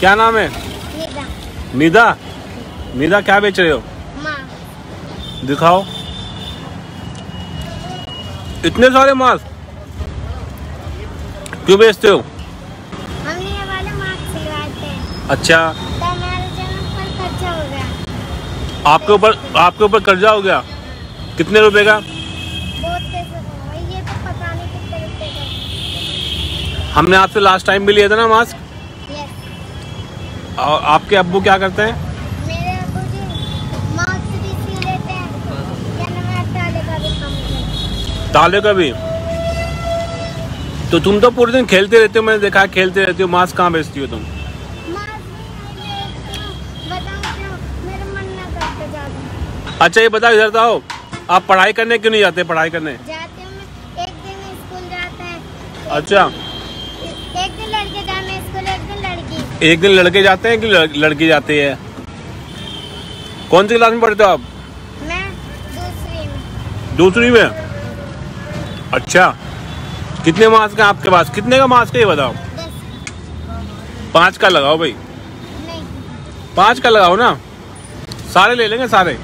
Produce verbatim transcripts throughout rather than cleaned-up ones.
क्या नाम है? निदा। निदा निदा क्या बेच रहे हो? मास्क। दिखाओ। इतने सारे मास्क क्यों बेचते हो? हम ये वाले मास्क सिलवाते हैं। अच्छा, तो हमारे पर खर्चा हो गया। आपके ऊपर आपके ऊपर कर्जा हो गया? कितने रुपए का? हमने आपसे लास्ट टाइम भी लिया था ना मास्क। और आपके अब्बू क्या करते हैं? मेरे अब्बू जी मास्क भी सी लेते हैं, ताले का भी। तो तुम तो पूरे दिन खेलते रहते हो, मैंने देखा खेलते रहते हो। मास्क कहाँ बेचती हो तुम? अच्छा ये बताओ, इधर आओ, आप पढ़ाई करने क्यों नहीं जाते? पढ़ाई करने जाते हैं, एक दिन स्कूल जाता है। अच्छा, एक दिन लड़के जाने स्कूल, एक दिन लड़की। एक दिन लड़के जाते हैं कि लड़की जाती है? कौन सी क्लास में पढ़ते हो आप? मैं दूसरी में। दूसरी में? अच्छा, कितने मार्क्स हैं आपके पास? कितने का मार्क्स है ये बताओ? दस। पाँच का लगाओ भाई। नहीं, पाँच का लगाओ ना, सारे ले लेंगे सारे।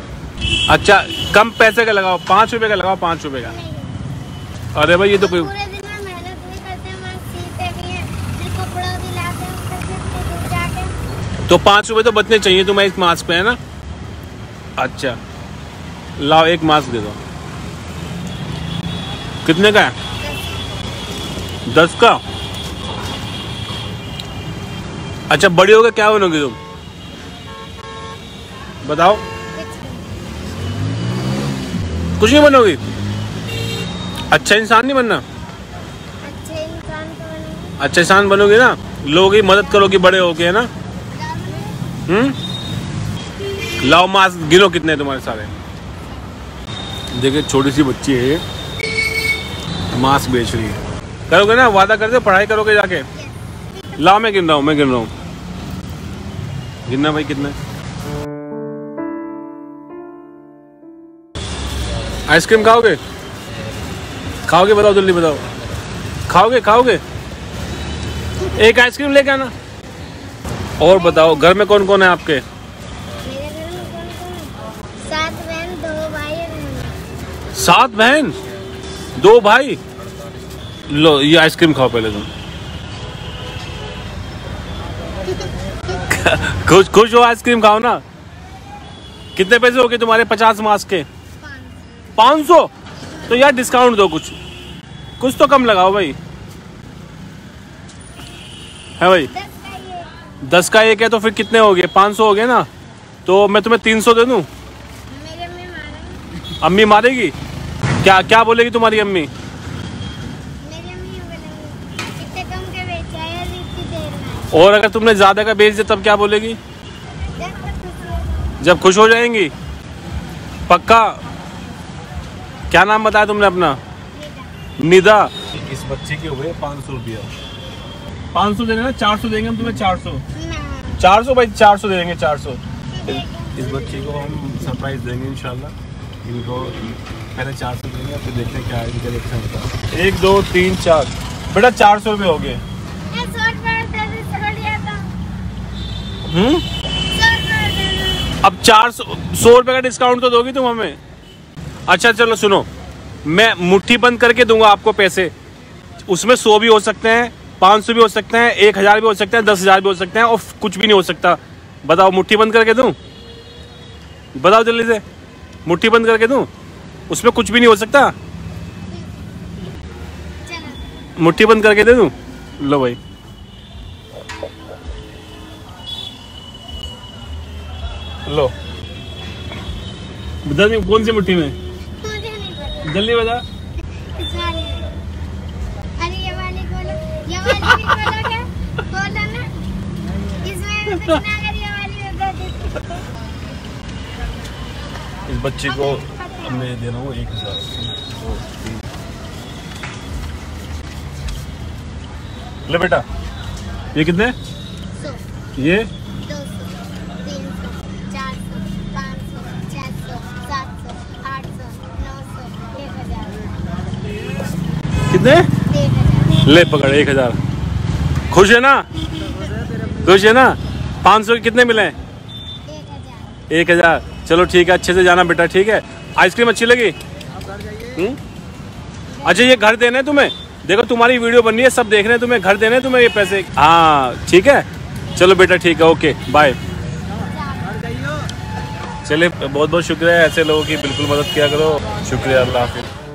अच्छा, कम पैसे का लगाओ, पाँच रुपये का लगाओ, पाँच रुपये का। अरे भाई ये तो कोई तो पाँच रुपए तो बचने चाहिए तुम्हें इस मास्क पे, है ना? अच्छा लाओ, एक मास्क दे दो। कितने का है? दस का। अच्छा, बड़ी होगा क्या बनोगी तुम? बताओ। कुछ नहीं बनोगी? अच्छा इंसान नहीं बनना? अच्छे इंसान बनोगी। अच्छा इंसान बनोगी ना, लोगों की मदद करोगी बड़े होके, है ना? हम्म, लाओ मास्क, गिनो कितने तुम्हारे सारे। देखिए छोटी सी बच्ची है, मास्क बेच रही है। करोगे ना, वादा करते पढ़ाई करोगे जाके? लाओ, मैं गिन रहा हूँ, मैं गिन रहा हूँ। गिनना भाई कितना। आइसक्रीम खाओगे? खाओगे? बताओ जल्दी बताओ। खाओगे? खाओगे? एक आइसक्रीम लेके आना। और बताओ, घर में कौन कौन है आपके? मेरे घर में कौन कौन है? सात बहन, दो भाई और। सात बहन, दो भाई। लो ये आइसक्रीम खाओ पहले तुम। खुश खुश हो, आइसक्रीम खाओ ना। कितने पैसे हो गए तुम्हारे? पचास मास्क के? पाँच सौ। तो यार डिस्काउंट दो, कुछ कुछ तो कम लगाओ भाई। है भाई, दस का एक है तो फिर कितने हो गए? पाँच सौ हो गए ना। तो मैं तुम्हें तीन सौ दे दूँ? अम्मी मारेगी? क्या क्या बोलेगी तुम्हारी अम्मी? मेरी अम्मी बोलेगी इतने कम का बेचा है और इतनी देर में। और अगर तुमने ज़्यादा का बेच दिया तब क्या बोलेगी? जब खुश हो जाएंगी। पक्का? क्या नाम बताया तुमने अपना? निदा। इस बच्चे के हुए पाँच सौ रुपया। पाँच सौ देंगे ना, चार सौ देंगे हम तुम्हें। चार सौ चार सौ भाई, चार सौ दे देंगे, चार सौ। इस बच्चे को हम सरप्राइज देंगे इंशाल्लाह। इनको पहले चार सौ देंगे, फिर देखते हैं क्या इनका रिएक्शन होता है। एक दो तीन चार, बेटा चार सौ रुपये हो गए। अब चार सौ सौ रुपये का डिस्काउंट तो दोगी तुम हमें? अच्छा चलो सुनो, मैं मुट्ठी बंद करके दूंगा आपको पैसे। उसमें सौ भी हो सकते हैं, पाँच सौ भी हो सकते हैं, एक हज़ार भी हो सकते हैं, दस हज़ार भी हो सकते हैं, और कुछ भी नहीं हो सकता। बताओ, मुट्ठी बंद करके दूं? बताओ जल्दी से, मुट्ठी बंद करके दूं? उसमें कुछ भी नहीं हो सकता। मुट्ठी बंद करके दे दूं? लो भाई, लो। बता दी कौन सी मुट्ठी में? जल्दी बता। इस बच्चे को मैं दे रहा हूँ एक हजार। ले बेटा, ये कितने? सौ। ये दो सौ, तीन सौ, चार सौ, पाँच सौ, छह सौ, सात सौ, आठ सौ, नौ सौ, एक हजार। कितने? ले पकड़, एक हजार। खुश है ना? खुश है ना? पाँच सौ के कितने मिले? एक हजार। चलो ठीक है, अच्छे से जाना बेटा, ठीक है। आइसक्रीम अच्छी लगी? अच्छा ये घर देने तुम्हें? देखो तुम्हारी वीडियो बन रही है, सब देख रहे हैं तुम्हें, घर देने तुम्हें ये पैसे? हाँ ठीक है, चलो बेटा ठीक है, ओके बाय। चलिए बहुत बहुत शुक्रिया, ऐसे लोगों की बिल्कुल मदद किया करो। शुक्रिया, अल्लाह हाफिज़।